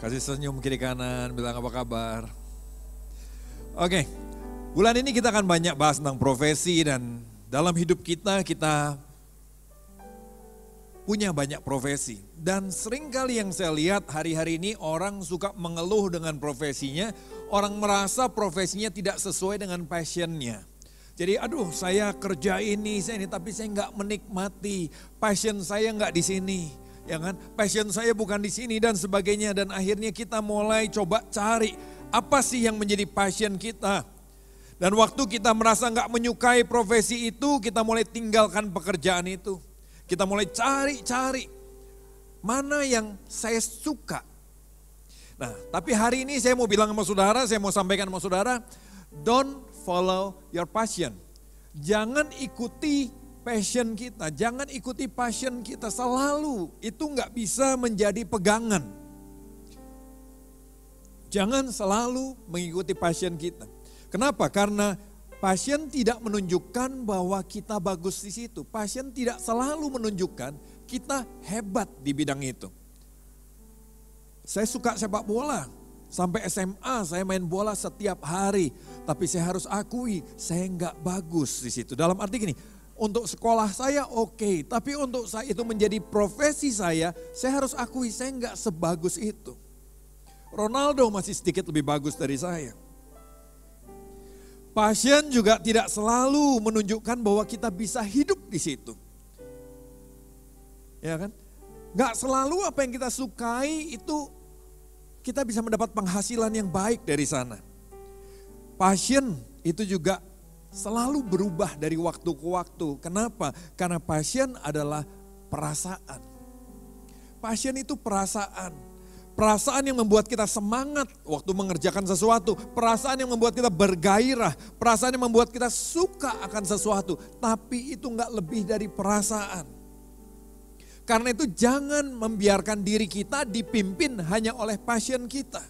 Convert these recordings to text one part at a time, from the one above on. Kasih senyum kiri kanan, bilang apa kabar. Oke, bulan ini kita akan banyak bahas tentang profesi dan dalam hidup kita, kita punya banyak profesi. Dan seringkali yang saya lihat hari-hari ini orang suka mengeluh dengan profesinya, orang merasa profesinya tidak sesuai dengan passionnya. Jadi aduh saya kerja ini, tapi saya nggak menikmati, passion saya nggak di sini. Ya kan? Passion saya bukan di sini dan sebagainya. Dan akhirnya kita mulai coba cari apa sih yang menjadi passion kita. Dan waktu kita merasa nggak menyukai profesi itu, kita mulai tinggalkan pekerjaan itu. Kita mulai cari-cari mana yang saya suka. Nah, tapi hari ini saya mau bilang sama saudara, saya mau sampaikan sama saudara, don't follow your passion. Jangan ikuti passion kita, jangan ikuti passion kita selalu, itu nggak bisa menjadi pegangan. Jangan selalu mengikuti passion kita. Kenapa? Karena passion tidak menunjukkan bahwa kita bagus di situ. Passion tidak selalu menunjukkan kita hebat di bidang itu. Saya suka sepak bola, sampai SMA saya main bola setiap hari, tapi saya harus akui saya nggak bagus di situ. Dalam arti gini, untuk sekolah saya oke, tapi untuk saya itu menjadi profesi saya harus akui saya nggak sebagus itu. Ronaldo masih sedikit lebih bagus dari saya. Passion juga tidak selalu menunjukkan bahwa kita bisa hidup di situ. Ya kan? Nggak selalu apa yang kita sukai itu kita bisa mendapat penghasilan yang baik dari sana. Passion itu juga selalu berubah dari waktu ke waktu. Kenapa? Karena passion adalah perasaan. Passion itu perasaan. Perasaan yang membuat kita semangat waktu mengerjakan sesuatu. Perasaan yang membuat kita bergairah. Perasaan yang membuat kita suka akan sesuatu. Tapi itu nggak lebih dari perasaan. Karena itu jangan membiarkan diri kita dipimpin hanya oleh passion kita.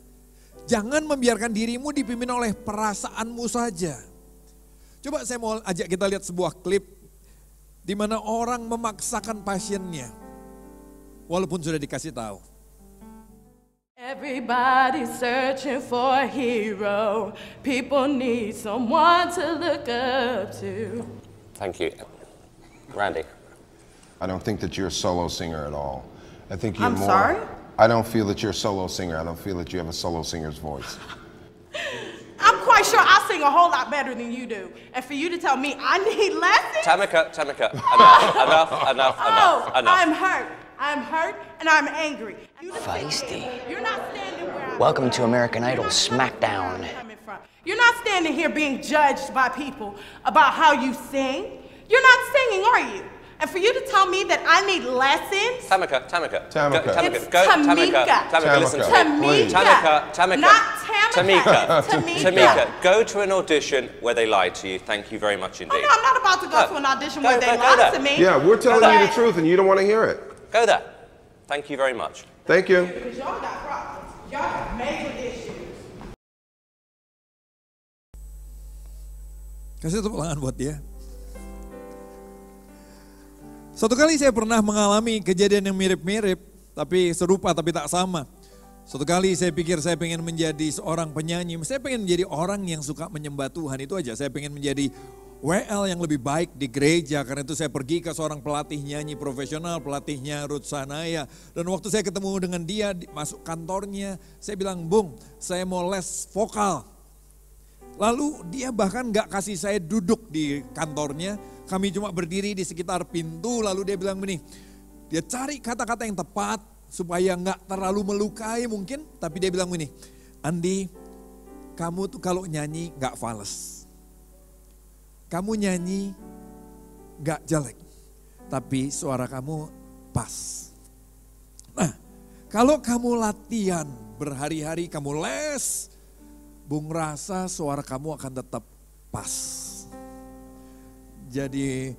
Jangan membiarkan dirimu dipimpin oleh perasaanmu saja. Coba saya mau ajak kita lihat sebuah klip di mana orang memaksakan passionnya walaupun sudah dikasih tahu. Everybody searching for a hero. People need someone to look up to. Thank you. Randy. I don't think that you're a solo singer at all. I think you're more. I'm sorry? I don't feel that you're a solo singer. I don't feel that you have a solo singer's voice. I'm quite sure I sing a whole lot better than you do. And for you to tell me I need lessons... Tamika, enough. I'm hurt and I'm angry. Feisty. You're not standing where I'm... Welcome to American Idol Smackdown. You're not standing here being judged by people about how you sing. You're not singing, are you? And for you to tell me that I need lessons... Tamika, go to an audition where they lied to you. Thank you very much indeed. Oh, no, I'm not about to go to an audition where they lied to me. Yeah, we're telling you the truth and you don't want to hear it. Go there. Thank you very much. Thank you. Because y'all got problems. Y'all got major issues. Kasih tepuk tangan buat dia. Satu kali saya pernah mengalami kejadian yang mirip-mirip, tapi serupa tapi tak sama. Suatu kali saya pikir saya pengen menjadi seorang penyanyi, saya pengen menjadi orang yang suka menyembah Tuhan, itu aja. Saya pengen menjadi WL yang lebih baik di gereja, karena itu saya pergi ke seorang pelatih nyanyi profesional, pelatihnya Ruth Sanaya. Dan waktu saya ketemu dengan dia, masuk kantornya, saya bilang, Bung, saya mau les vokal. Lalu dia bahkan gak kasih saya duduk di kantornya, kami cuma berdiri di sekitar pintu, lalu dia bilang begini, dia cari kata-kata yang tepat supaya nggak terlalu melukai mungkin, tapi dia bilang begini, Andi, kamu tuh kalau nyanyi nggak fals, kamu nyanyi nggak jelek, tapi suara kamu pas. Nah, kalau kamu latihan berhari-hari, kamu les, Bung rasa suara kamu akan tetap pas. Jadi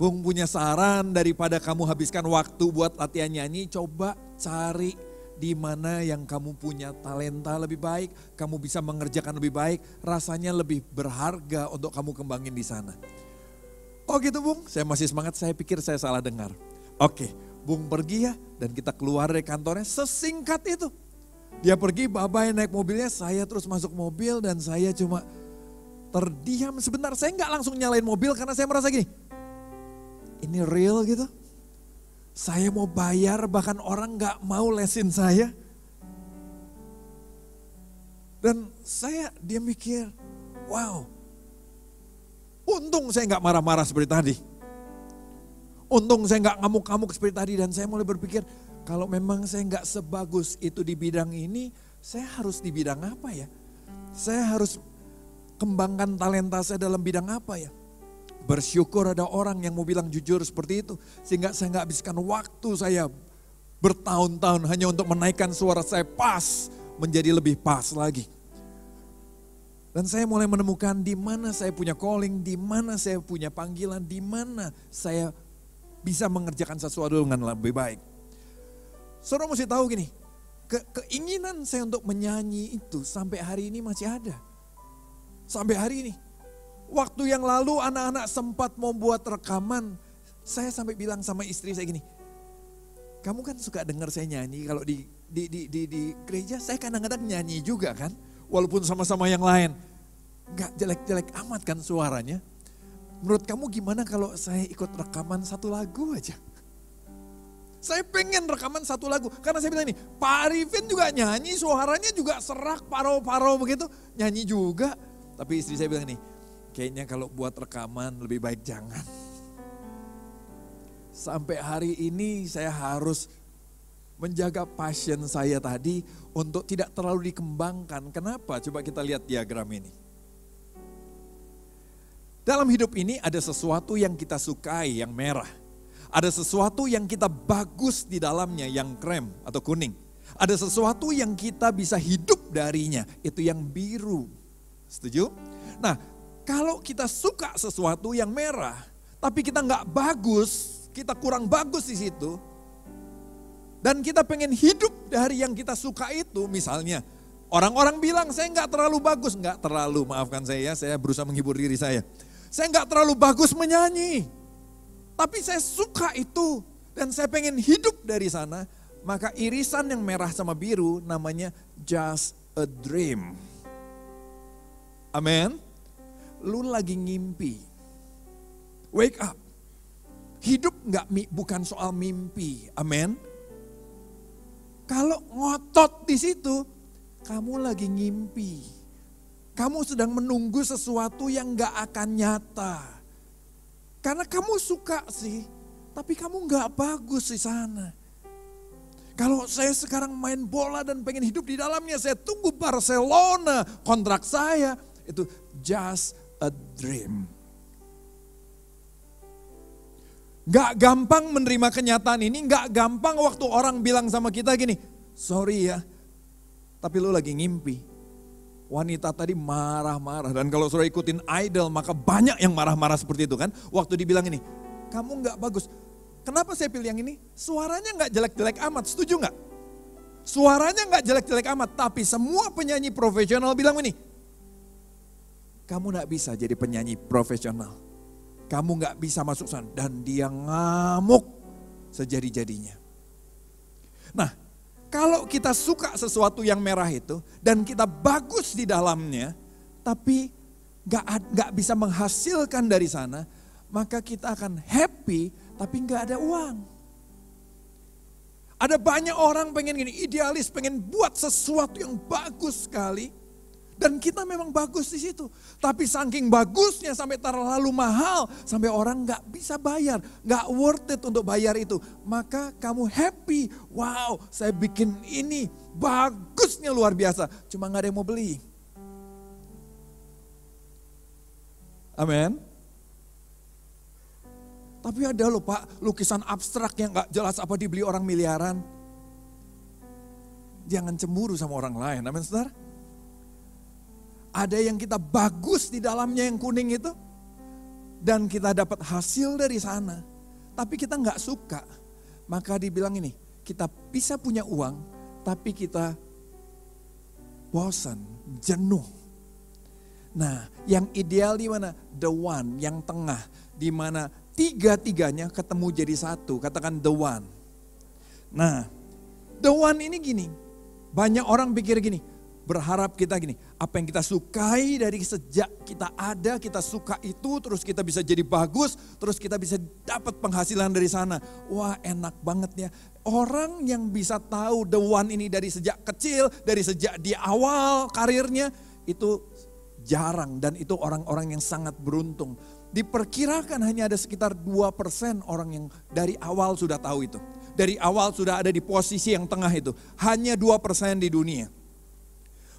Bung punya saran, daripada kamu habiskan waktu buat latihan nyanyi, coba cari di mana yang kamu punya talenta lebih baik, kamu bisa mengerjakan lebih baik, rasanya lebih berharga untuk kamu kembangin di sana. Oh gitu Bung, saya masih semangat, saya pikir saya salah dengar. Oke, Bung pergi ya, dan kita keluar dari kantornya sesingkat itu. Dia pergi, bye-bye, naik mobilnya, saya terus masuk mobil dan saya cuma terdiam sebentar. Saya nggak langsung nyalain mobil karena saya merasa gini, ini real gitu. Saya mau bayar bahkan orang nggak mau lesin saya. Dan saya dia mikir, wow, untung saya nggak marah-marah seperti tadi. Untung saya nggak ngamuk-ngamuk seperti tadi dan saya mulai berpikir, kalau memang saya nggak sebagus itu di bidang ini, saya harus di bidang apa ya? Saya harus kembangkan talenta saya dalam bidang apa ya? Bersyukur ada orang yang mau bilang jujur seperti itu. Sehingga saya nggak habiskan waktu saya bertahun-tahun hanya untuk menaikkan suara saya pas, menjadi lebih pas lagi. Dan saya mulai menemukan di mana saya punya calling, di mana saya punya panggilan, di mana saya bisa mengerjakan sesuatu dengan lebih baik. Saudara mesti tahu gini, keinginan saya untuk menyanyi itu sampai hari ini masih ada. Sampai hari ini. Waktu yang lalu anak-anak sempat membuat rekaman. Saya sampai bilang sama istri saya gini, kamu kan suka dengar saya nyanyi kalau di gereja. Saya kadang-kadang nyanyi juga kan, walaupun sama-sama yang lain. Gak jelek-jelek amat kan suaranya. Menurut kamu gimana kalau saya ikut rekaman satu lagu aja? Saya pengen rekaman satu lagu. Karena saya bilang ini, Pak Arifin juga nyanyi, suaranya juga serak, parau-parau begitu. Nyanyi juga. Tapi istri saya bilang ini, kayaknya kalau buat rekaman lebih baik jangan. Sampai hari ini saya harus menjaga passion saya tadi untuk tidak terlalu dikembangkan. Kenapa? Coba kita lihat diagram ini. Dalam hidup ini ada sesuatu yang kita sukai, yang merah. Ada sesuatu yang kita bagus di dalamnya, yang krem atau kuning. Ada sesuatu yang kita bisa hidup darinya, itu yang biru. Setuju? Nah, kalau kita suka sesuatu yang merah, tapi kita nggak bagus, kita kurang bagus di situ, dan kita pengen hidup dari yang kita suka itu, misalnya, orang-orang bilang saya nggak terlalu bagus, nggak terlalu, maafkan saya berusaha menghibur diri saya. Saya nggak terlalu bagus menyanyi. Tapi saya suka itu dan saya pengen hidup dari sana. Maka irisan yang merah sama biru namanya just a dream. Amen. Lu lagi ngimpi. Wake up. Hidup bukan soal mimpi. Amen. Kalau ngotot di situ, kamu lagi ngimpi. Kamu sedang menunggu sesuatu yang gak akan nyata. Karena kamu suka sih, tapi kamu gak bagus di sana. Kalau saya sekarang main bola dan pengen hidup di dalamnya, saya tunggu Barcelona, kontrak saya, itu just a dream. Gak gampang menerima kenyataan ini, gak gampang waktu orang bilang sama kita gini, sorry ya, tapi lu lagi ngimpi. Wanita tadi marah-marah dan kalau sudah ikutin Idol maka banyak yang marah-marah seperti itu kan. Waktu dibilang ini, kamu gak bagus. Kenapa saya pilih yang ini? Suaranya gak jelek-jelek amat, setuju gak? Suaranya gak jelek-jelek amat, tapi semua penyanyi profesional bilang ini, kamu gak bisa jadi penyanyi profesional. Kamu gak bisa masuk sana. Dan dia ngamuk sejadi-jadinya. Nah, kalau kita suka sesuatu yang merah itu dan kita bagus di dalamnya tapi gak bisa menghasilkan dari sana, maka kita akan happy tapi gak ada uang. Ada banyak orang pengen gini, idealis, pengen buat sesuatu yang bagus sekali dan kita memang bagus di situ. Tapi saking bagusnya sampai terlalu mahal sampai orang gak bisa bayar, gak worth it untuk bayar itu. Maka kamu happy, wow saya bikin ini, bagusnya luar biasa. Cuma gak ada yang mau beli. Amin. Tapi ada loh Pak, lukisan abstrak yang gak jelas apa dibeli orang miliaran. Jangan cemburu sama orang lain, amin saudara. Ada yang kita bagus di dalamnya yang kuning itu. Dan kita dapat hasil dari sana. Tapi kita gak suka. Maka dibilang ini, kita bisa punya uang, tapi kita bosan, jenuh. Nah yang ideal di mana? The one, yang tengah. Di mana tiga-tiganya ketemu jadi satu. Katakan the one. Nah the one ini gini. Banyak orang pikir gini, berharap kita gini, apa yang kita sukai dari sejak kita ada, kita suka itu, terus kita bisa jadi bagus, terus kita bisa dapat penghasilan dari sana. Wah, enak banget ya. Orang yang bisa tahu the one ini dari sejak kecil, dari sejak di awal karirnya, itu jarang dan itu orang-orang yang sangat beruntung. Diperkirakan hanya ada sekitar 2% orang yang dari awal sudah tahu itu. Dari awal sudah ada di posisi yang tengah itu. Hanya 2% di dunia.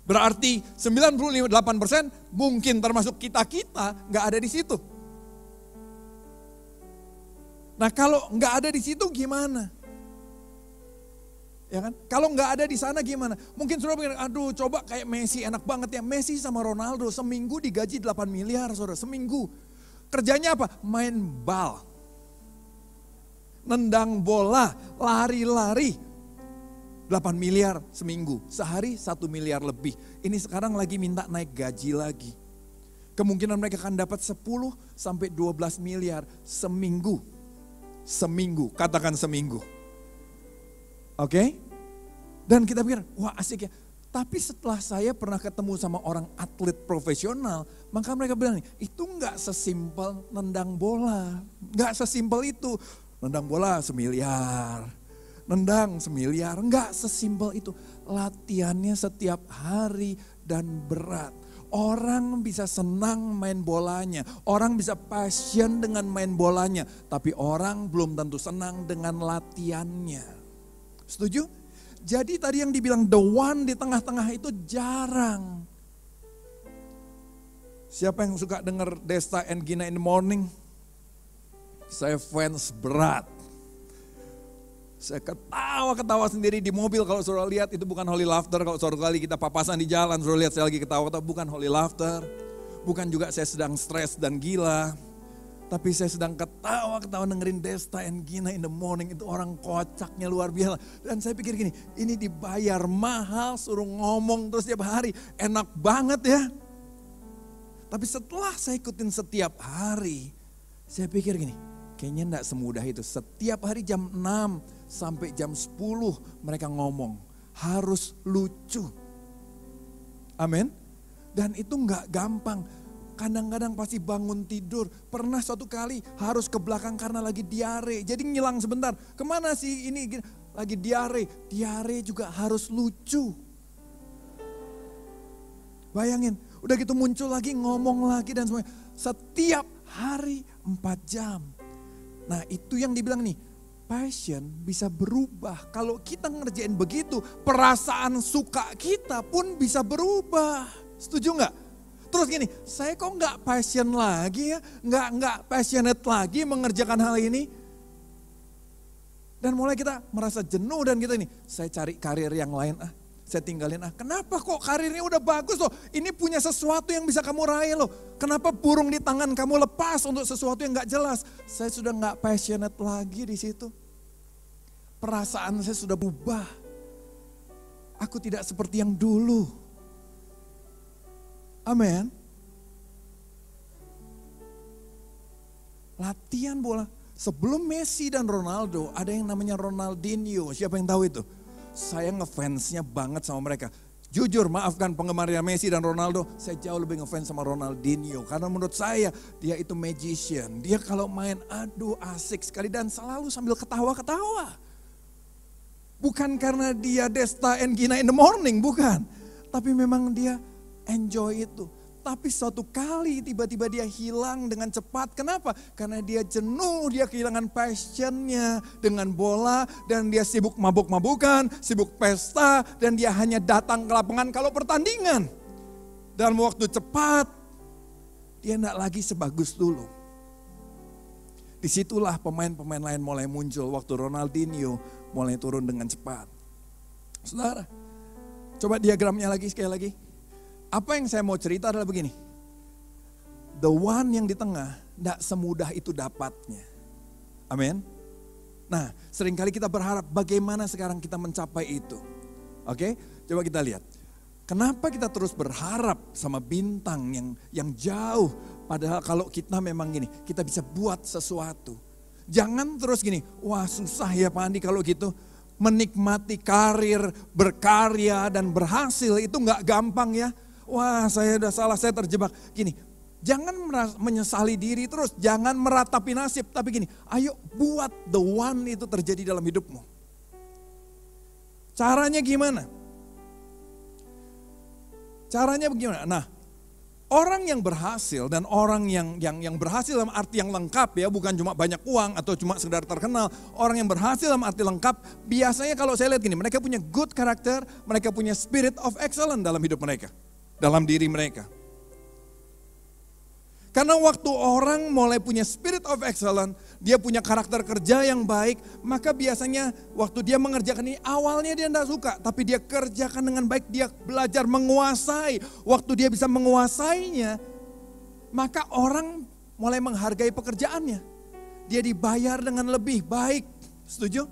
Berarti 98% mungkin termasuk kita-kita gak ada di situ. Nah kalau gak ada di situ gimana? Ya kan? Kalau gak ada di sana gimana? Mungkin saudara pikir, aduh coba kayak Messi enak banget ya. Messi sama Ronaldo seminggu digaji 8 miliar saudara, seminggu. Kerjanya apa? Main bal. Nendang bola, lari-lari. 8 miliar seminggu, sehari 1 miliar lebih. Ini sekarang lagi minta naik gaji lagi. Kemungkinan mereka akan dapat 10 sampai 12 miliar seminggu. Seminggu, katakan seminggu. Oke? Okay? Dan kita pikir, wah asik ya. Tapi setelah saya pernah ketemu sama orang atlet profesional, maka mereka bilang, itu nggak sesimpel nendang bola. Nggak sesimpel itu. Nendang bola $1 miliar. Nendang $1 miliar, enggak sesimpel itu. Latihannya setiap hari dan berat. Orang bisa senang main bolanya, orang bisa passion dengan main bolanya, tapi orang belum tentu senang dengan latihannya. Setuju? Jadi tadi yang dibilang the one di tengah-tengah itu jarang. Siapa yang suka dengar Desta and Gina in the Morning? Saya fans berat. Saya ketawa-ketawa sendiri di mobil. Kalau saudara lihat itu bukan holy laughter. Kalau saudara kali kita papasan di jalan, saudara lihat saya lagi ketawa-ketawa, bukan holy laughter. Bukan juga saya sedang stres dan gila. Tapi saya sedang ketawa-ketawa dengerin Desta and Gina in the Morning. Itu orang kocaknya luar biasa. Dan saya pikir gini, ini dibayar mahal, suruh ngomong terus tiap hari. Enak banget ya. Tapi setelah saya ikutin setiap hari, saya pikir gini, kayaknya enggak semudah itu. Setiap hari jam 6 sampai jam 10 mereka ngomong. Harus lucu. Amin. Dan itu gak gampang. Kadang-kadang pasti bangun tidur. Pernah suatu kali harus ke belakang karena lagi diare. Jadi ngilang sebentar. Kemana sih ini? Lagi diare. Diare juga harus lucu. Bayangin. Udah gitu muncul lagi, ngomong lagi dan semuanya. Setiap hari 4 jam. Nah itu yang dibilang nih. Passion bisa berubah. Kalau kita ngerjain begitu, perasaan suka kita pun bisa berubah. Setuju nggak? Terus gini, saya kok nggak passion lagi ya, nggak passionate lagi mengerjakan hal ini. Dan mulai kita merasa jenuh dan kita ini, saya cari karir yang lain ah, saya tinggalin ah. Kenapa kok karirnya udah bagus loh? Ini punya sesuatu yang bisa kamu raih loh. Kenapa burung di tangan kamu lepas untuk sesuatu yang nggak jelas? Saya sudah nggak passionate lagi di situ. Perasaan saya sudah berubah. Aku tidak seperti yang dulu. Amin. Latihan bola. Sebelum Messi dan Ronaldo, ada yang namanya Ronaldinho. Siapa yang tahu itu? Saya ngefansnya banget sama mereka. Jujur, maafkan penggemarnya Messi dan Ronaldo, saya jauh lebih ngefans sama Ronaldinho. Karena menurut saya, dia itu magician. Dia kalau main, aduh asik sekali dan selalu sambil ketawa-ketawa. Bukan karena dia Desta and Gina in the Morning, bukan. Tapi memang dia enjoy itu. Tapi suatu kali tiba-tiba dia hilang dengan cepat. Kenapa? Karena dia jenuh, dia kehilangan passionnya dengan bola. Dan dia sibuk mabuk-mabukan, sibuk pesta. Dan dia hanya datang ke lapangan kalau pertandingan. Dalam waktu cepat, dia tidak lagi sebagus dulu. Disitulah pemain-pemain lain mulai muncul. Waktu Ronaldinho mulai turun dengan cepat. Saudara, coba diagramnya lagi sekali lagi. Apa yang saya mau cerita adalah begini. The one yang di tengah, tidak semudah itu dapatnya. Amin. Nah, seringkali kita berharap bagaimana sekarang kita mencapai itu. Oke, coba kita lihat. Kenapa kita terus berharap sama bintang yang jauh. Padahal kalau kita memang gini, kita bisa buat sesuatu. Jangan terus gini, wah susah ya Pak Andi kalau gitu. menikmati karir, berkarya dan berhasil itu nggak gampang ya. Wah, saya udah salah, saya terjebak. Gini, jangan menyesali diri terus, jangan meratapi nasib. Tapi gini, ayo buat the one itu terjadi dalam hidupmu. Caranya gimana? Caranya bagaimana? Nah, orang yang berhasil dan orang yang berhasil dalam arti yang lengkap ya, bukan cuma banyak uang atau cuma sekedar terkenal. Orang yang berhasil dalam arti lengkap, biasanya kalau saya lihat gini, mereka punya good character, mereka punya spirit of excellence dalam hidup mereka, dalam diri mereka. Karena waktu orang mulai punya spirit of excellence, dia punya karakter kerja yang baik, maka biasanya waktu dia mengerjakan ini, awalnya dia tidak suka, tapi dia kerjakan dengan baik, dia belajar menguasai. Waktu dia bisa menguasainya, maka orang mulai menghargai pekerjaannya. Dia dibayar dengan lebih baik, setuju?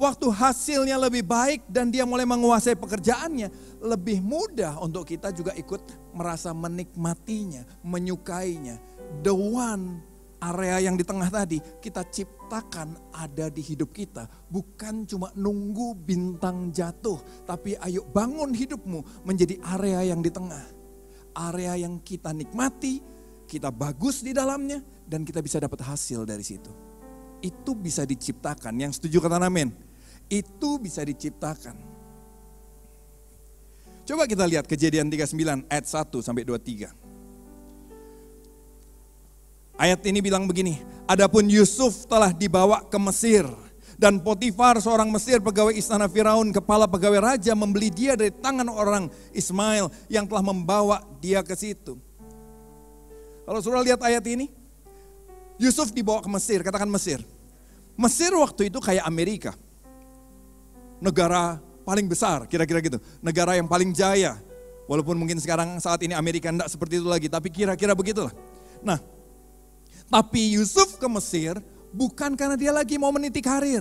Waktu hasilnya lebih baik dan dia mulai menguasai pekerjaannya, lebih mudah untuk kita juga ikut merasa menikmatinya, menyukainya. The one, area yang di tengah tadi, kita ciptakan ada di hidup kita. Bukan cuma nunggu bintang jatuh, tapi ayo bangun hidupmu menjadi area yang di tengah. Area yang kita nikmati, kita bagus di dalamnya, dan kita bisa dapat hasil dari situ. Itu bisa diciptakan, yang setuju kata amin. Itu bisa diciptakan. Coba kita lihat Kejadian 39 ayat 1-23. Ayat ini bilang begini, adapun Yusuf telah dibawa ke Mesir dan Potiphar seorang Mesir pegawai istana Firaun, kepala pegawai raja membeli dia dari tangan orang Ismail yang telah membawa dia ke situ. Kalau Saudara lihat ayat ini, Yusuf dibawa ke Mesir, katakan Mesir. Mesir waktu itu kayak Amerika, negara paling besar, kira-kira gitu. Negara yang paling jaya. Walaupun mungkin sekarang saat ini Amerika enggak seperti itu lagi, tapi kira-kira begitulah. Nah, tapi Yusuf ke Mesir bukan karena dia lagi mau meniti karir.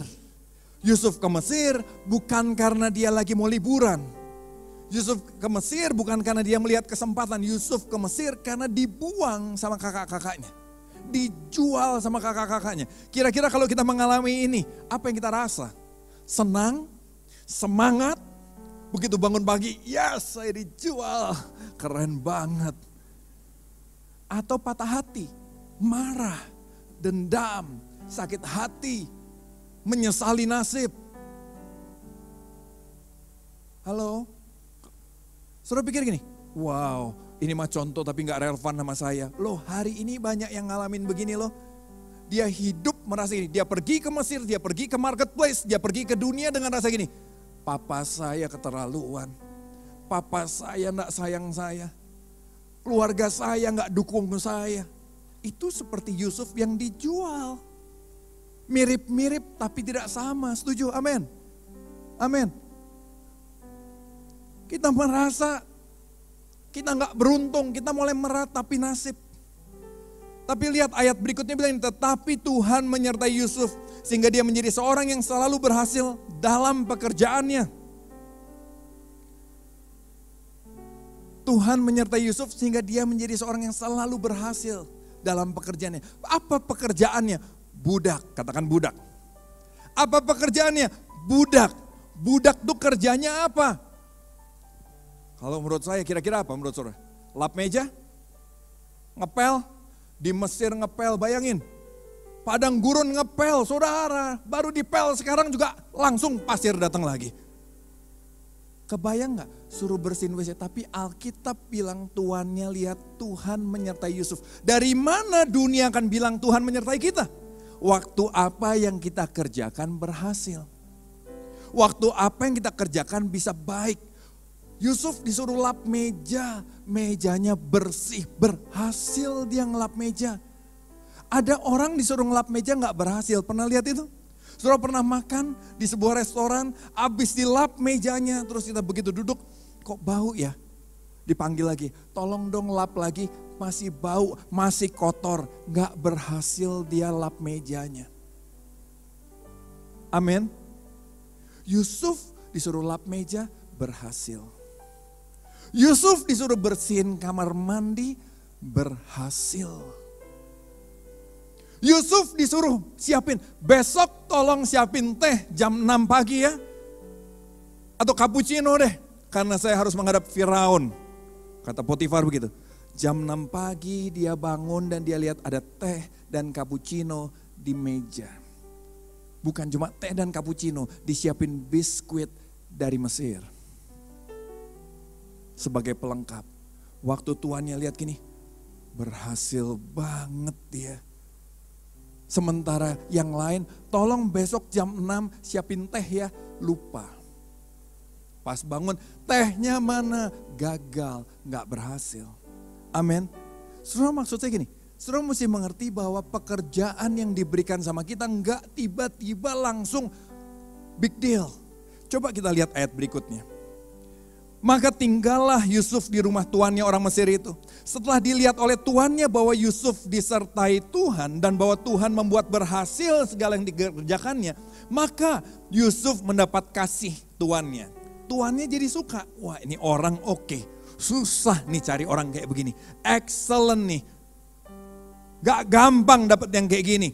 Yusuf ke Mesir bukan karena dia lagi mau liburan. Yusuf ke Mesir bukan karena dia melihat kesempatan. Yusuf ke Mesir karena dibuang sama kakak-kakaknya. Dijual sama kakak-kakaknya. Kira-kira kalau kita mengalami ini, apa yang kita rasa? Senang? Semangat, begitu bangun pagi, yes saya dijual, keren banget. Atau patah hati, marah, dendam, sakit hati, menyesali nasib. Halo, Saudara pikir gini, wow ini mah contoh tapi gak relevan sama saya. Loh hari ini banyak yang ngalamin begini loh. Dia hidup merasa gini, dia pergi ke Mesir, dia pergi ke marketplace, dia pergi ke dunia dengan rasa gini. Papa saya keterlaluan, papa saya gak sayang saya, keluarga saya gak dukung saya. Itu seperti Yusuf yang dijual. Mirip-mirip tapi tidak sama, setuju? Amin. Amin. Kita merasa kita gak beruntung, kita mulai meratapi nasib. Tapi lihat ayat berikutnya bilang, tetapi Tuhan menyertai Yusuf sehingga dia menjadi seorang yang selalu berhasil dalam pekerjaannya. Tuhan menyertai Yusuf sehingga dia menjadi seorang yang selalu berhasil dalam pekerjaannya. Apa pekerjaannya? Budak, katakan budak. Apa pekerjaannya? Budak. Budak itu kerjanya apa? Kalau menurut saya kira-kira apa menurut Saudara? Lap meja? Ngepel? Di Mesir ngepel, bayangin. Padang gurun ngepel, Saudara. Baru dipel sekarang juga langsung pasir datang lagi. Kebayang gak? Suruh bersihin WC. Tapi Alkitab bilang tuannya lihat Tuhan menyertai Yusuf. Dari mana dunia akan bilang Tuhan menyertai kita? Waktu apa yang kita kerjakan berhasil. Waktu apa yang kita kerjakan bisa baik. Yusuf disuruh lap meja, mejanya bersih, berhasil dia ngelap meja. Ada orang disuruh ngelap meja gak berhasil, pernah lihat itu? Saudara pernah makan di sebuah restoran, abis dilap mejanya, terus kita begitu duduk, kok bau ya? Dipanggil lagi, tolong dong lap lagi, masih bau, masih kotor, gak berhasil dia lap mejanya. Amin. Yusuf disuruh lap meja, berhasil. Yusuf disuruh bersihin kamar mandi, berhasil. Yusuf disuruh siapin, besok tolong siapin teh jam 6 pagi ya. atau cappuccino deh, karena saya harus menghadap Firaun. Kata Potiphar begitu. Jam 6 pagi dia bangun dan dia lihat ada teh dan cappuccino di meja. Bukan cuma teh dan cappuccino, disiapin biskuit dari Mesir. Sebagai pelengkap. Waktu tuannya lihat gini, berhasil banget dia. Sementara yang lain, tolong besok jam 6 siapin teh ya, lupa. Pas bangun, tehnya mana? Gagal, gak berhasil. Amin. Saudara, maksud saya gini, saudara mesti mengerti bahwa pekerjaan yang diberikan sama kita enggak tiba-tiba langsung big deal. Coba kita lihat ayat berikutnya. Maka tinggallah Yusuf di rumah tuannya orang Mesir itu. Setelah dilihat oleh tuannya bahwa Yusuf disertai Tuhan dan bahwa Tuhan membuat berhasil segala yang dikerjakannya, maka Yusuf mendapat kasih tuannya. Tuannya jadi suka, wah ini orang oke. Susah nih cari orang kayak begini. Excellent nih. Gak gampang dapat yang kayak gini.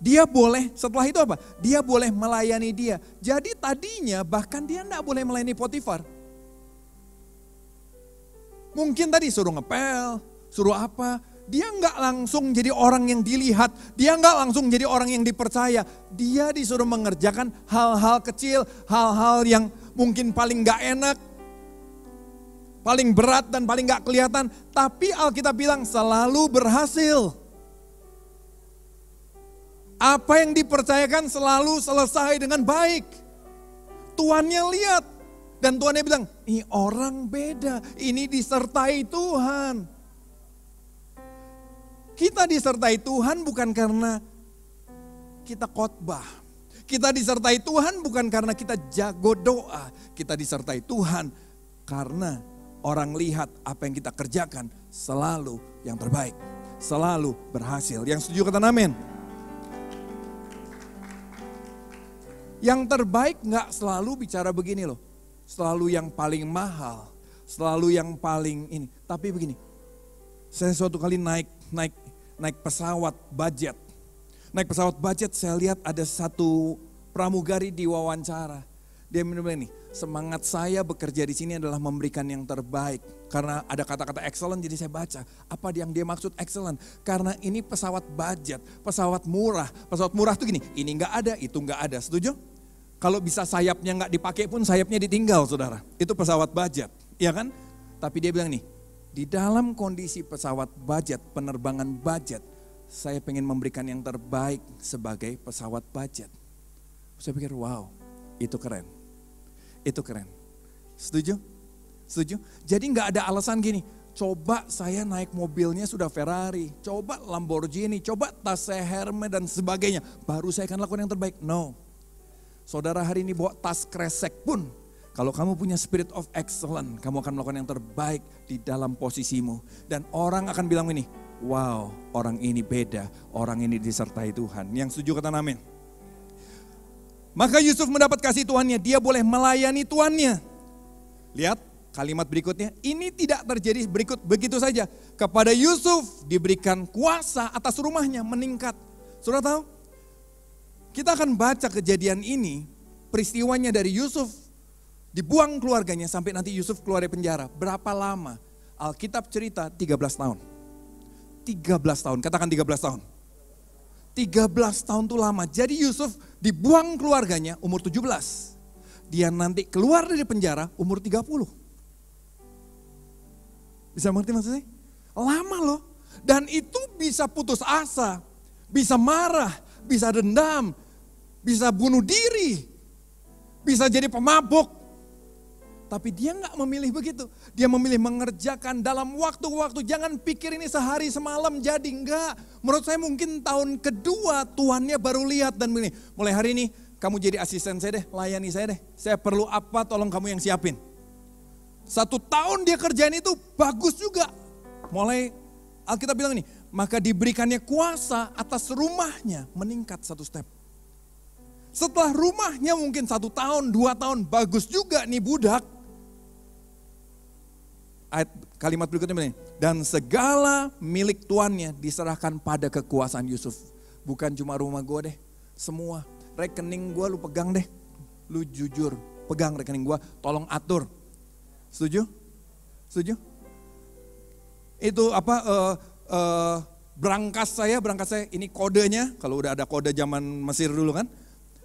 Dia boleh, setelah itu apa? Dia boleh melayani dia. Jadi tadinya bahkan dia gak boleh melayani Potiphar. Mungkin tadi suruh ngepel, suruh apa. Dia gak langsung jadi orang yang dilihat. Dia gak langsung jadi orang yang dipercaya. Dia disuruh mengerjakan hal-hal kecil, hal-hal yang mungkin paling gak enak, paling berat dan paling gak kelihatan. Tapi Alkitab bilang selalu berhasil. Apa yang dipercayakan selalu selesai dengan baik. Tuannya lihat dan Tuannya bilang, ini orang beda, ini disertai Tuhan. Kita disertai Tuhan bukan karena kita khotbah. Kita disertai Tuhan bukan karena kita jago doa. Kita disertai Tuhan karena orang lihat apa yang kita kerjakan selalu yang terbaik. Selalu berhasil. Yang setuju katakan amin. Yang terbaik gak selalu bicara begini loh. Selalu yang paling mahal. Selalu yang paling ini. Tapi begini. Saya suatu kali naik pesawat budget. Naik pesawat budget, saya lihat ada satu pramugari di wawancara. Dia bilang nih, semangat saya bekerja di sini adalah memberikan yang terbaik. Karena ada kata-kata excellent, jadi saya baca. Apa yang dia maksud excellent? Karena ini pesawat budget, pesawat murah. Pesawat murah tuh gini, ini gak ada, itu gak ada. Setuju? Kalau bisa sayapnya gak dipakai pun sayapnya ditinggal, saudara. Itu pesawat budget, iya kan? Tapi dia bilang nih, di dalam kondisi pesawat budget, penerbangan budget, saya pengen memberikan yang terbaik sebagai pesawat budget. Saya pikir wow, itu keren. Itu keren. Setuju? Setuju? Jadi gak ada alasan gini, coba saya naik mobilnya sudah Ferrari, coba Lamborghini, coba tas saya Hermes dan sebagainya, baru saya akan lakukan yang terbaik. No. Saudara hari ini bawa tas kresek pun, kalau kamu punya spirit of excellence, kamu akan melakukan yang terbaik di dalam posisimu. Dan orang akan bilang ini, wow, orang ini beda, orang ini disertai Tuhan. Yang setuju katakan amin. Maka Yusuf mendapat kasih Tuhannya, dia boleh melayani Tuhannya. Lihat kalimat berikutnya, ini tidak terjadi begitu saja. Kepada Yusuf diberikan kuasa atas rumahnya meningkat. Saudara tahu? Kita akan baca kejadian ini, peristiwanya dari Yusuf dibuang keluarganya sampai nanti Yusuf keluar dari penjara. Berapa lama? Alkitab cerita 13 tahun. 13 tahun, katakan 13 tahun. 13 tahun itu lama. Jadi Yusuf dibuang keluarganya umur 17. Dia nanti keluar dari penjara umur 30. Bisa mengerti maksudnya? Lama loh. Dan itu bisa putus asa, bisa marah, bisa dendam, bisa bunuh diri, bisa jadi pemabuk. Tapi dia gak memilih begitu. Dia memilih mengerjakan dalam waktu-waktu. Jangan pikir ini sehari semalam jadi. Enggak. Menurut saya mungkin tahun kedua Tuhannya baru lihat dan bilang, mulai hari ini kamu jadi asisten saya deh. Layani saya deh. Saya perlu apa tolong kamu yang siapin. 1 tahun dia kerjain itu bagus juga. Mulai Alkitab bilang ini. Maka diberikannya kuasa atas rumahnya meningkat 1 step. Setelah rumahnya mungkin 1 tahun, 2 tahun bagus juga nih budak. Kalimat berikutnya begini, dan segala milik tuannya diserahkan pada kekuasaan Yusuf. Bukan cuma rumah gue deh, semua. rekening gue lu pegang deh. Lu jujur, pegang rekening gue, tolong atur. Setuju? Setuju? Itu apa, berangkas saya, ini kodenya, kalau udah ada kode zaman Mesir dulu kan.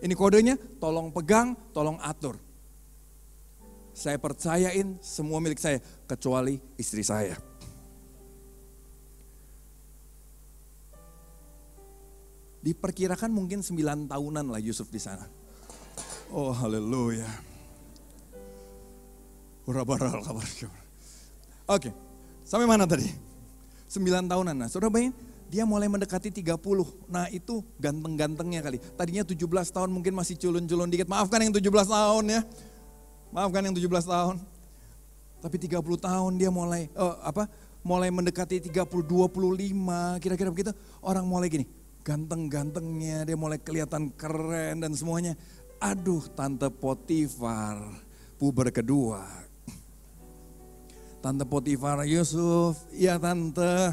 Ini kodenya, tolong pegang, tolong atur. Saya percayain semua milik saya, kecuali istri saya. Diperkirakan mungkin 9 tahunan lah Yusuf di sana. Oh haleluya. Oke, sampai mana tadi? 9 tahunan, nah saudara bayangin dia mulai mendekati 30. Nah itu ganteng-gantengnya kali. Tadinya 17 tahun mungkin masih culun-culun dikit. Maafkan yang 17 tahun ya. Maafkan yang 17 tahun. Tapi 30 tahun dia mulai mulai mendekati 30, 25 kira-kira begitu. Orang mulai gini, ganteng-gantengnya, dia mulai kelihatan keren dan semuanya. Aduh, Tante Potiphar puber kedua. Tante Potiphar, Yusuf, iya Tante.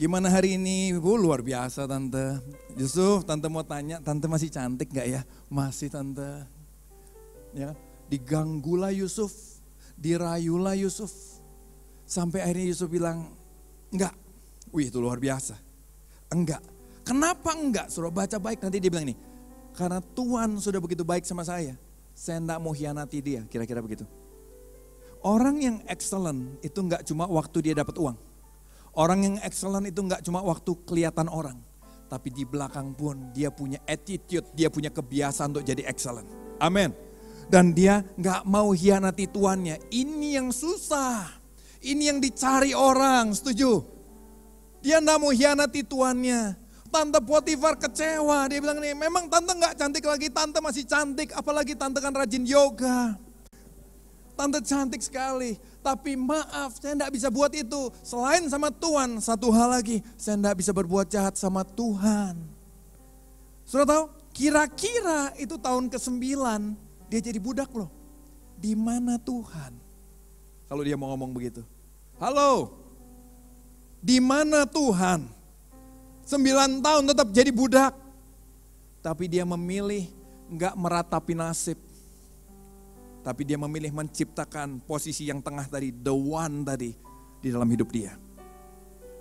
Gimana hari ini? Bu, luar biasa Tante. Yusuf, Tante mau tanya, Tante masih cantik gak ya? Masih Tante. Ya, diganggulah Yusuf, dirayulah Yusuf. Sampai akhirnya Yusuf bilang, enggak. Wih, itu luar biasa. Enggak. Kenapa enggak? Suruh baca baik, nanti dia bilang ini. Karena Tuhan sudah begitu baik sama saya enggak mau hianati dia, kira-kira begitu. Orang yang excellent itu enggak cuma waktu dia dapat uang. Orang yang excellent itu enggak cuma waktu kelihatan orang. Tapi di belakang pun dia punya attitude, dia punya kebiasaan untuk jadi excellent. Amin. Dan dia enggak mau hianati Tuhannya. Ini yang susah, ini yang dicari orang, setuju? Dia enggak mau hianati Tuhannya. Tante Potiphar kecewa, dia bilang nih, memang Tante gak cantik lagi, Tante masih cantik, apalagi Tante kan rajin yoga. Tante cantik sekali, tapi maaf saya gak bisa buat itu. Selain sama Tuhan, satu hal lagi, saya gak bisa berbuat jahat sama Tuhan. Sudah tahu, kira-kira itu tahun ke-9, dia jadi budak loh. Di mana Tuhan? Kalau dia mau ngomong begitu. Halo, di mana Tuhan? 9 tahun tetap jadi budak. Tapi dia memilih enggak meratapi nasib. Tapi dia memilih menciptakan posisi yang tengah tadi, the one tadi di dalam hidup dia.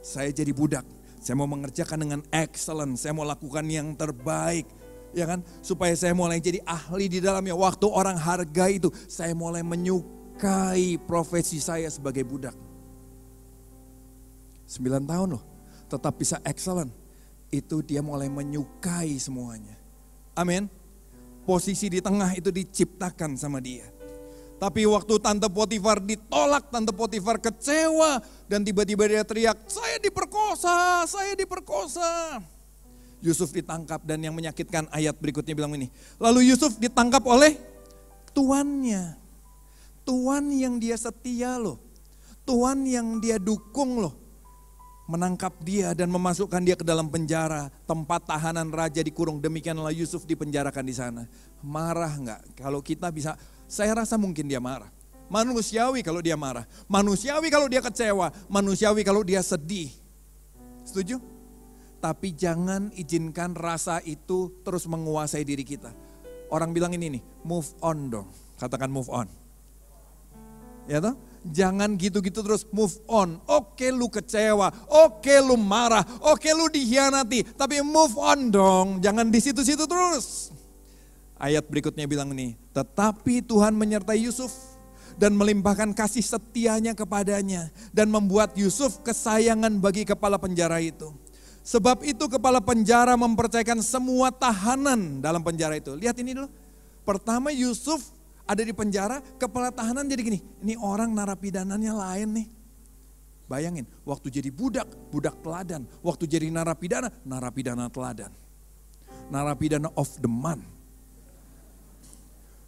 Saya jadi budak, saya mau mengerjakan dengan excellent, saya mau lakukan yang terbaik. Ya kan? Supaya saya mulai jadi ahli di dalamnya. Waktu orang hargai itu, saya mulai menyukai profesi saya sebagai budak. 9 tahun loh. Tetap bisa excellent, itu dia mulai menyukai semuanya. Amin. Posisi di tengah itu diciptakan sama dia. Tapi waktu Tante Potiphar ditolak, Tante Potiphar kecewa dan tiba-tiba dia teriak, saya diperkosa, saya diperkosa. Yusuf ditangkap dan yang menyakitkan ayat berikutnya bilang ini. Lalu Yusuf ditangkap oleh tuannya. Tuan yang dia setia loh. Tuan yang dia dukung loh. Menangkap dia dan memasukkan dia ke dalam penjara, tempat tahanan raja dikurung. Demikianlah Yusuf dipenjarakan di sana. Marah enggak? Kalau kita bisa, saya rasa mungkin dia marah. Manusiawi kalau dia marah, manusiawi kalau dia kecewa, manusiawi kalau dia sedih. Setuju? Tapi jangan izinkan rasa itu terus menguasai diri kita. Orang bilang ini nih, move on dong. Katakan move on. Ya toh? Jangan gitu-gitu terus, move on. Oke lu kecewa, oke lu marah, oke lu dikhianati, tapi move on dong, jangan di situ-situ terus. Ayat berikutnya bilang ini, tetapi Tuhan menyertai Yusuf dan melimpahkan kasih setianya kepadanya dan membuat Yusuf kesayangan bagi kepala penjara itu. Sebab itu kepala penjara mempercayakan semua tahanan dalam penjara itu. Lihat ini dulu, pertama Yusuf ada di penjara, kepala tahanan jadi gini, ini orang narapidananya lain nih. Bayangin, waktu jadi budak, budak teladan. Waktu jadi narapidana, narapidana teladan. Narapidana of the month.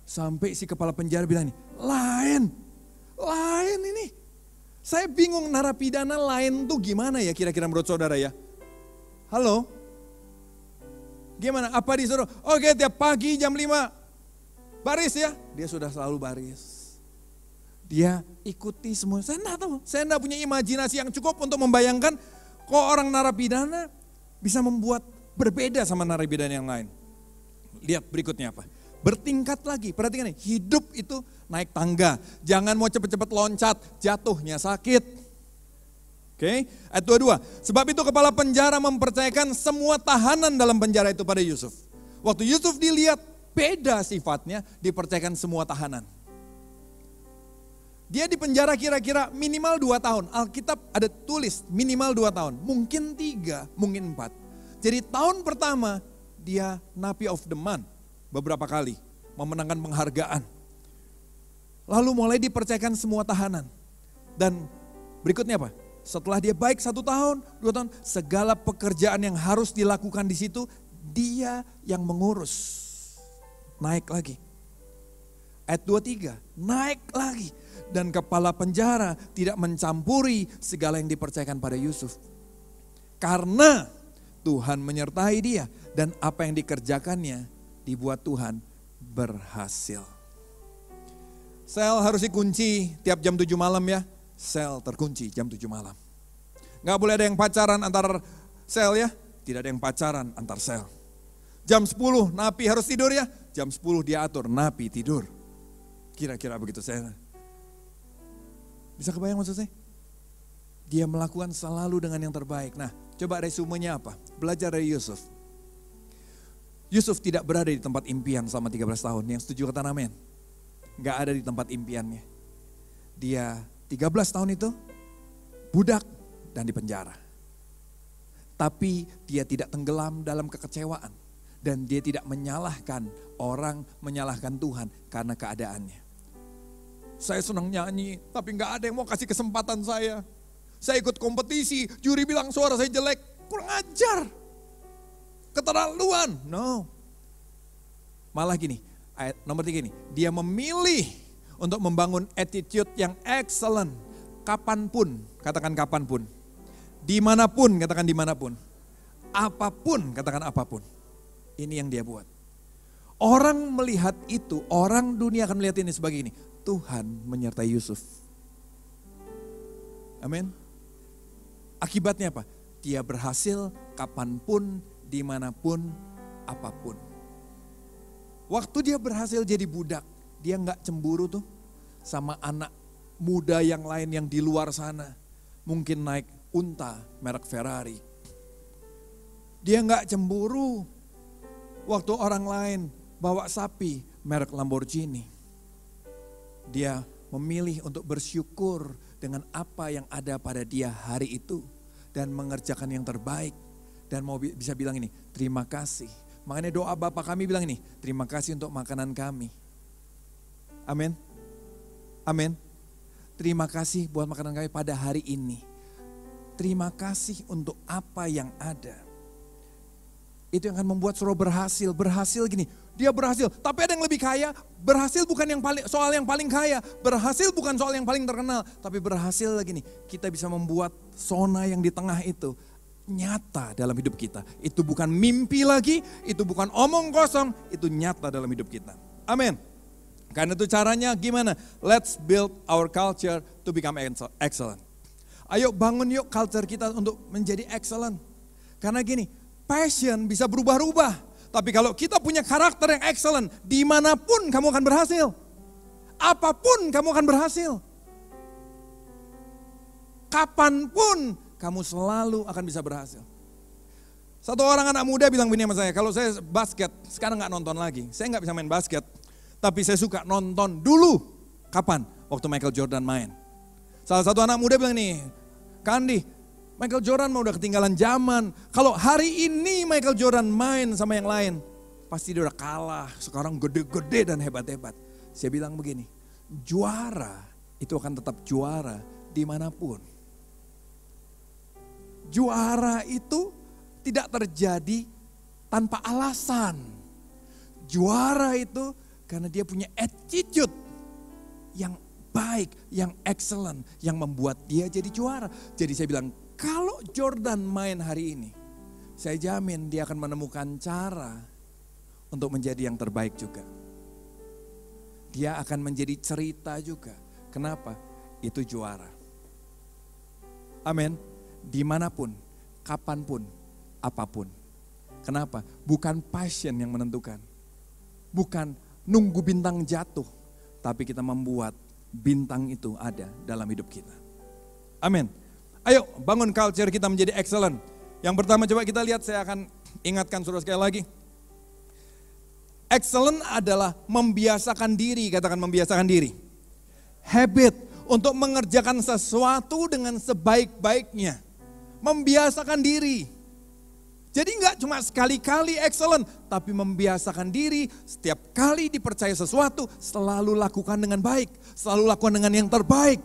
Sampai si kepala penjara bilang ini, lain, lain ini. Saya bingung narapidana lain tuh gimana ya kira-kira menurut saudara ya. Halo? Gimana, apa disuruh? Oke tiap pagi jam 5. Baris ya, dia sudah selalu baris. Dia ikuti semua. Saya enggak tahu, saya enggak punya imajinasi yang cukup untuk membayangkan kok orang narapidana bisa membuat berbeda sama narapidana yang lain. Lihat berikutnya apa. Bertingkat lagi, perhatikan nih, hidup itu naik tangga. Jangan mau cepat-cepat loncat, jatuhnya sakit. Oke, ayat 22. Sebab itu kepala penjara mempercayakan semua tahanan dalam penjara itu pada Yusuf. Waktu Yusuf dilihat beda sifatnya, dipercayakan semua tahanan. Dia di penjara kira-kira minimal 2 tahun. Alkitab ada tulis minimal 2 tahun, mungkin 3, mungkin 4. Jadi tahun pertama dia napi of the month beberapa kali, memenangkan penghargaan. Lalu mulai dipercayakan semua tahanan. Dan berikutnya apa? Setelah dia baik 1 tahun, 2 tahun, segala pekerjaan yang harus dilakukan di situ, dia yang mengurus. Naik lagi. Ayat 23, naik lagi. Dan kepala penjara tidak mencampuri segala yang dipercayakan pada Yusuf. Karena Tuhan menyertai dia dan apa yang dikerjakannya dibuat Tuhan berhasil. Sel harus dikunci tiap jam 7 malam ya. Sel terkunci jam 7 malam. Gak boleh ada yang pacaran antar sel ya. Tidak ada yang pacaran antar sel. Jam 10 napi harus tidur ya. Jam 10 dia atur napi tidur. Kira-kira begitu saya. Bisa kebayang maksud saya? Dia melakukan selalu dengan yang terbaik. Nah, coba resumenya apa? Belajar dari Yusuf. Yusuf tidak berada di tempat impian selama 13 tahun. Yang setuju kata amin. Gak ada di tempat impiannya. Dia 13 tahun itu budak dan di penjara. Tapi dia tidak tenggelam dalam kekecewaan. Dan dia tidak menyalahkan orang, menyalahkan Tuhan karena keadaannya. Saya senang nyanyi, tapi gak ada yang mau kasih kesempatan saya. Saya ikut kompetisi, juri bilang suara saya jelek. Kurang ajar. Keterlaluan. No. Malah gini, ayat nomor 3 ini. Dia memilih untuk membangun attitude yang excellent. Kapanpun, katakan kapanpun. Dimanapun, katakan dimanapun. Apapun, katakan apapun. Ini yang dia buat. Orang melihat itu, orang dunia akan melihat ini sebagai ini. Tuhan menyertai Yusuf. Amin. Akibatnya apa? Dia berhasil kapanpun, dimanapun, apapun. Waktu dia berhasil jadi budak, dia nggak cemburu tuh sama anak muda yang lain yang di luar sana. Mungkin naik unta merek Ferrari. Dia nggak cemburu waktu orang lain bawa sapi merek Lamborghini. Dia memilih untuk bersyukur dengan apa yang ada pada dia hari itu. Dan mengerjakan yang terbaik. Dan mau bisa bilang ini, terima kasih. Makanya doa Bapa kami bilang ini, terima kasih untuk makanan kami. Amin. Amin. Terima kasih buat makanan kami pada hari ini. Terima kasih untuk apa yang ada. Itu yang akan membuat suruh berhasil. Berhasil gini, dia berhasil. Tapi ada yang lebih kaya, berhasil bukan yang paling, soal yang paling kaya. Berhasil bukan soal yang paling terkenal. Tapi berhasil gini, kita bisa membuat zona yang di tengah itu nyata dalam hidup kita. Itu bukan mimpi lagi, itu bukan omong kosong, itu nyata dalam hidup kita. Amin. Karena itu caranya gimana? Let's build our culture to become excellent. Ayo bangun yuk culture kita untuk menjadi excellent. Karena gini, passion bisa berubah-ubah. Tapi kalau kita punya karakter yang excellent, dimanapun kamu akan berhasil. Apapun kamu akan berhasil. Kapanpun kamu selalu akan bisa berhasil. Satu orang anak muda bilang begini sama saya, kalau saya basket, sekarang gak nonton lagi. Saya gak bisa main basket, tapi saya suka nonton dulu. Kapan? Waktu Michael Jordan main. Salah satu anak muda bilang nih, Kandi, Michael Jordan mah udah ketinggalan zaman. Kalau hari ini Michael Jordan main sama yang lain, pasti dia udah kalah. Sekarang gede-gede dan hebat-hebat. Saya bilang begini, juara itu akan tetap juara dimanapun. Juara itu tidak terjadi tanpa alasan. Juara itu karena dia punya attitude yang baik, yang excellent, yang membuat dia jadi juara. Jadi saya bilang, kalau Jordan main hari ini, saya jamin dia akan menemukan cara untuk menjadi yang terbaik juga. Dia akan menjadi cerita juga. Kenapa? Itu juara. Amin. Dimanapun, kapanpun, apapun. Kenapa? Bukan passion yang menentukan, bukan nunggu bintang jatuh, tapi kita membuat bintang itu ada dalam hidup kita. Amin. Ayo bangun culture kita menjadi excellent. Yang pertama coba kita lihat, saya akan ingatkan saudara sekali lagi. Excellent adalah membiasakan diri, katakan membiasakan diri. Habit, untuk mengerjakan sesuatu dengan sebaik-baiknya. Membiasakan diri. Jadi nggak cuma sekali-kali excellent, tapi membiasakan diri, setiap kali dipercaya sesuatu, selalu lakukan dengan baik, selalu lakukan dengan yang terbaik.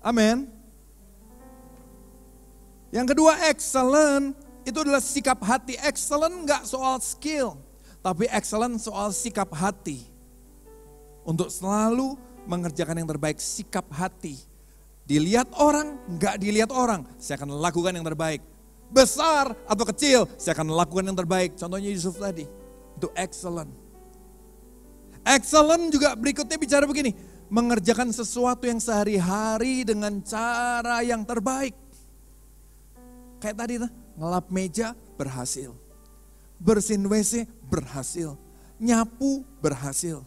Amin. Yang kedua, excellent itu adalah sikap hati. Excellent nggak soal skill, tapi excellent soal sikap hati. Untuk selalu mengerjakan yang terbaik, sikap hati. Dilihat orang, nggak dilihat orang, saya akan lakukan yang terbaik. Besar atau kecil, saya akan lakukan yang terbaik. Contohnya Yusuf tadi, itu excellent. Excellent juga berikutnya bicara begini, mengerjakan sesuatu yang sehari-hari dengan cara yang terbaik. Kayak tadi, ngelap meja berhasil, bersihin WC berhasil, nyapu berhasil.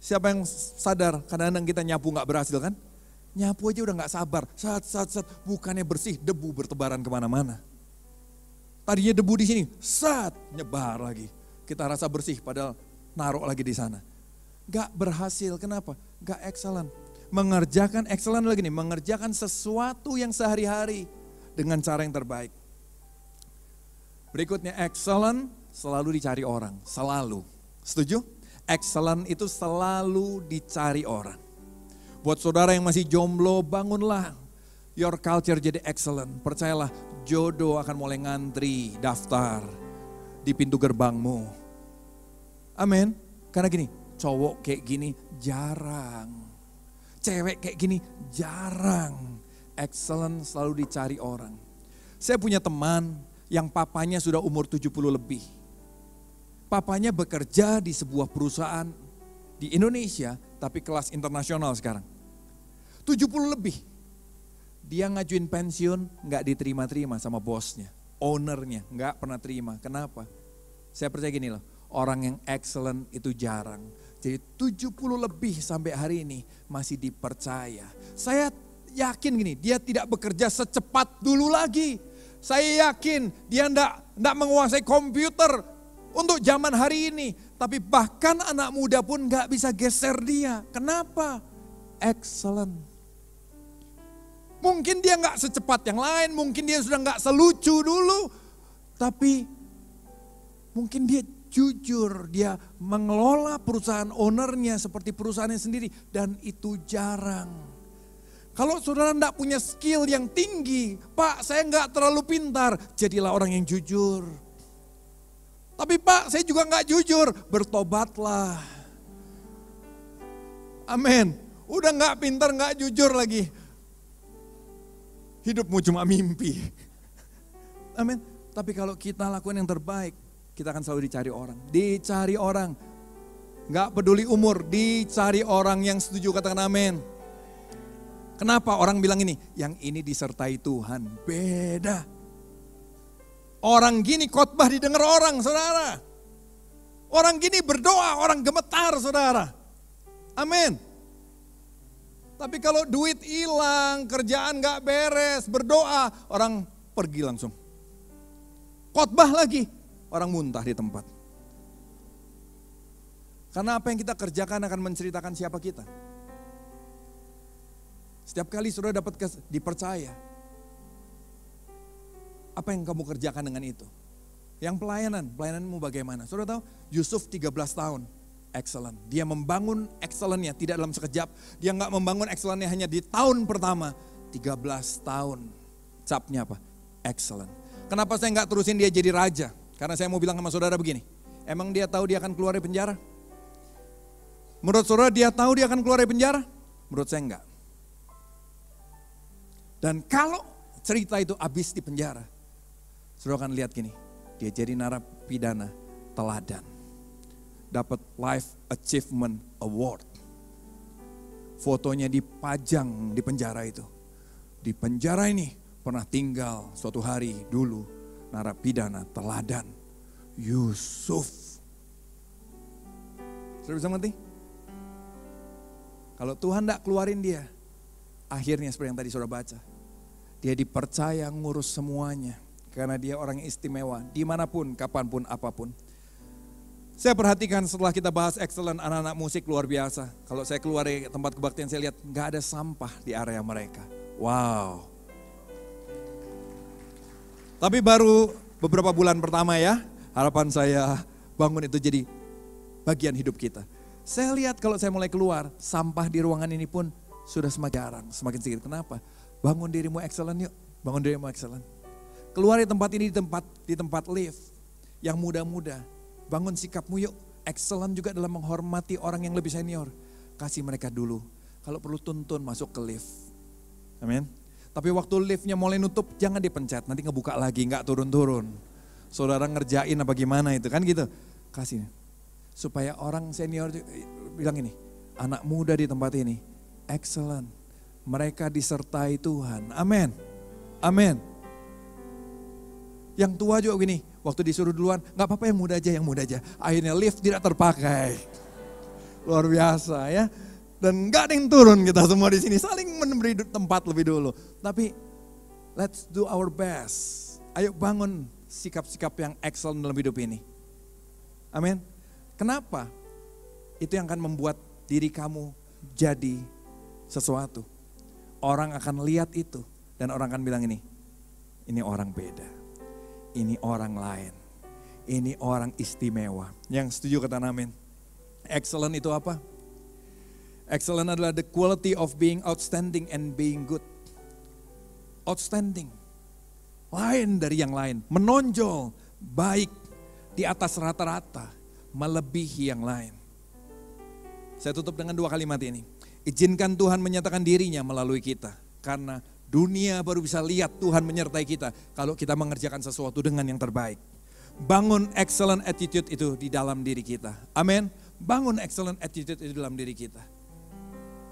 Siapa yang sadar kadang-kadang kita nyapu nggak berhasil kan? Nyapu aja udah gak sabar, sat, bukannya bersih, debu bertebaran kemana-mana. Tadinya debu di sini, nyebar lagi. Kita rasa bersih padahal naruh lagi di sana. Gak berhasil, kenapa? Gak excellent. Mengerjakan, excellent lagi nih, mengerjakan sesuatu yang sehari-hari dengan cara yang terbaik. Berikutnya, excellent selalu dicari orang, selalu. Setuju? Excellent itu selalu dicari orang. Buat saudara yang masih jomblo, bangunlah your culture jadi excellent. Percayalah, jodoh akan mulai ngantri daftar di pintu gerbangmu. Amin. Karena gini, cowok kayak gini jarang. Cewek kayak gini jarang. Excellent selalu dicari orang. Saya punya teman yang papanya sudah umur 70 lebih. Papanya bekerja di sebuah perusahaan di Indonesia, tapi kelas internasional sekarang. 70 lebih. Dia ngajuin pensiun, gak diterima-terima sama bosnya. Ownernya, gak pernah terima. Kenapa? Saya percaya gini loh, orang yang excellent itu jarang. Jadi 70 lebih sampai hari ini masih dipercaya. Saya yakin gini, dia tidak bekerja secepat dulu lagi. Saya yakin dia gak menguasai komputer untuk zaman hari ini. Tapi bahkan anak muda pun gak bisa geser dia. Kenapa? Excellent. Mungkin dia gak secepat yang lain, mungkin dia sudah gak selucu dulu. Tapi mungkin dia jujur, dia mengelola perusahaan ownernya seperti perusahaannya sendiri. Dan itu jarang. Kalau saudara gak punya skill yang tinggi, Pak saya gak terlalu pintar, jadilah orang yang jujur. Tapi Pak, saya juga nggak jujur, bertobatlah. Amin. Udah nggak pintar, nggak jujur lagi. Hidupmu cuma mimpi. Amin. Tapi kalau kita lakukan yang terbaik, kita akan selalu dicari orang. Dicari orang. Nggak peduli umur, dicari orang. Yang setuju katakan amin. Kenapa orang bilang ini? Yang ini disertai Tuhan, beda. Orang gini khotbah didengar orang, saudara. Orang gini berdoa, orang gemetar, saudara. Amin. Tapi kalau duit hilang, kerjaan gak beres, berdoa, orang pergi langsung. Khotbah lagi, orang muntah di tempat. Karena apa yang kita kerjakan akan menceritakan siapa kita. Setiap kali saudara dapat dipercaya, apa yang kamu kerjakan dengan itu? Yang pelayananmu bagaimana? Saudara tahu, Yusuf 13 tahun, excellent. Dia membangun excellentnya, tidak dalam sekejap. Dia nggak membangun excellentnya hanya di tahun pertama. 13 tahun, capnya apa? Excellent. Kenapa saya nggak terusin dia jadi raja? Karena saya mau bilang sama saudara begini, emang dia tahu dia akan keluar dari penjara? Menurut saudara dia tahu dia akan keluar dari penjara? Menurut saya enggak. Dan kalau cerita itu habis di penjara, saudara akan lihat gini, dia jadi narapidana teladan. Dapat Life Achievement Award. Fotonya dipajang di penjara itu. Di penjara ini pernah tinggal suatu hari dulu narapidana teladan Yusuf. Saudara bisa mengerti? Kalau Tuhan tidak keluarin dia, akhirnya seperti yang tadi saudara baca, dia dipercaya ngurus semuanya. Karena dia orang istimewa, dimanapun, kapanpun, apapun. Saya perhatikan setelah kita bahas excellent, anak-anak musik luar biasa. Kalau saya keluar dari tempat kebaktian, saya lihat gak ada sampah di area mereka. Wow. Tapi baru beberapa bulan pertama ya, harapan saya bangun itu jadi bagian hidup kita. Saya lihat kalau saya mulai keluar, sampah di ruangan ini pun sudah semakin jarang, semakin sedikit. Kenapa? Bangun dirimu excellent yuk, bangun dirimu excellent. Keluar dari tempat ini, di tempat live, yang muda-muda, bangun sikapmu yuk, excellent juga dalam menghormati orang yang lebih senior. Kasih mereka dulu, kalau perlu tuntun masuk ke live. Amin. Tapi waktu live-nya mulai nutup, jangan dipencet, nanti ngebuka lagi, nggak turun-turun. Saudara ngerjain apa gimana itu, kan gitu. Kasih, supaya orang senior bilang ini, anak muda di tempat ini, excellent. Mereka disertai Tuhan, amin, amin. Yang tua juga gini, waktu disuruh duluan, gak apa-apa yang muda aja, akhirnya lift tidak terpakai. Luar biasa ya, dan gak ada yang turun kita semua di sini, saling memberi tempat lebih dulu. Tapi let's do our best, ayo bangun sikap-sikap yang excellent dalam hidup ini. Amin. Kenapa? Itu yang akan membuat diri kamu jadi sesuatu. Orang akan lihat itu, dan orang akan bilang ini orang beda. Ini orang lain, ini orang istimewa. Yang setuju kata amin. Excellent itu apa? Excellent adalah the quality of being outstanding and being good. Outstanding, lain dari yang lain, menonjol, baik, di atas rata-rata, melebihi yang lain. Saya tutup dengan dua kalimat ini. Izinkan Tuhan menyatakan dirinya melalui kita, karena dunia baru bisa lihat Tuhan menyertai kita kalau kita mengerjakan sesuatu dengan yang terbaik. Bangun excellent attitude itu di dalam diri kita. Amin. Bangun excellent attitude itu dalam diri kita.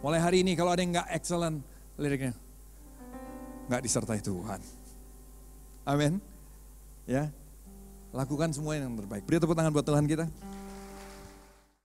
Mulai hari ini kalau ada yang gak excellent, liriknya gak disertai Tuhan. Amin. Ya. Lakukan semua yang terbaik. Beri tepuk tangan buat Tuhan kita.